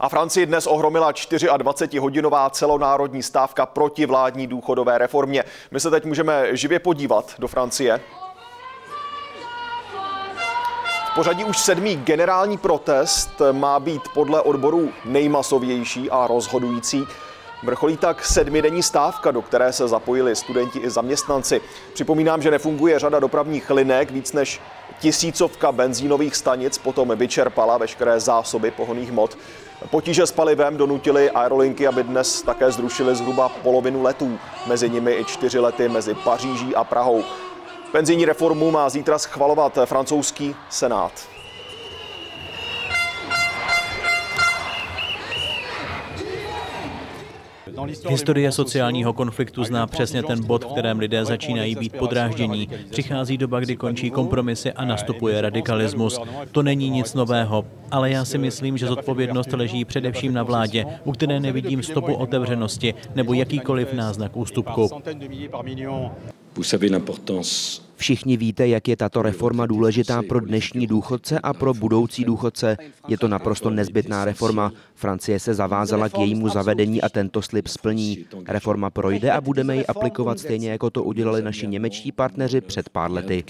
A Francii dnes ohromila 24-hodinová celonárodní stávka proti vládní důchodové reformě. My se teď můžeme živě podívat do Francie. V pořadí už 7. generální protest má být podle odborů nejmasovější a rozhodující. Vrcholí tak 7denní stávka, do které se zapojili studenti i zaměstnanci. Připomínám, že nefunguje řada dopravních linek, víc než tisícovka benzínových stanic potom vyčerpala veškeré zásoby pohonných hmot. Potíže s palivem donutily aerolinky, aby dnes také zrušily zhruba polovinu letů. Mezi nimi i 4 lety mezi Paříží a Prahou. Penzijní reformu má zítra schvalovat francouzský senát. Historie sociálního konfliktu zná přesně ten bod, v kterém lidé začínají být podráždění. Přichází doba, kdy končí kompromisy a nastupuje radikalismus. To není nic nového, ale já si myslím, že zodpovědnost leží především na vládě, u které nevidím stopu otevřenosti nebo jakýkoliv náznak ústupku. Všichni víte, jak je tato reforma důležitá pro dnešní důchodce a pro budoucí důchodce. Je to naprosto nezbytná reforma. Francie se zavázala k jejímu zavedení a tento slib splní. Reforma projde a budeme ji aplikovat stejně, jako to udělali naši němečtí partneři před pár lety.